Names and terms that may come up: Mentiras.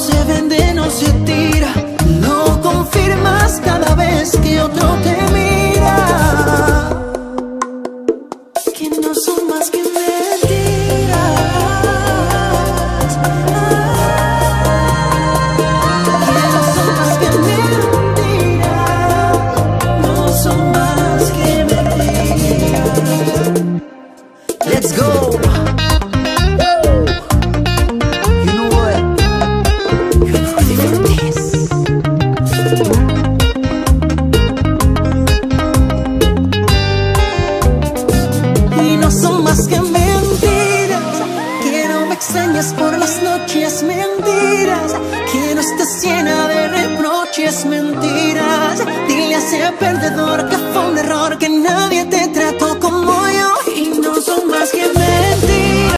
se vende, no se tira. Lo confirmas cada vez que otro te mira. Que no son más que mentiras. Que no son más que mentiras. No son más que mentiras. Let's go. Por las noches, mentiras. Que no estés llena de reproches, mentiras. Dile a ese perdedor que fue un error, que nadie te trató como yo. Y no son más que mentiras.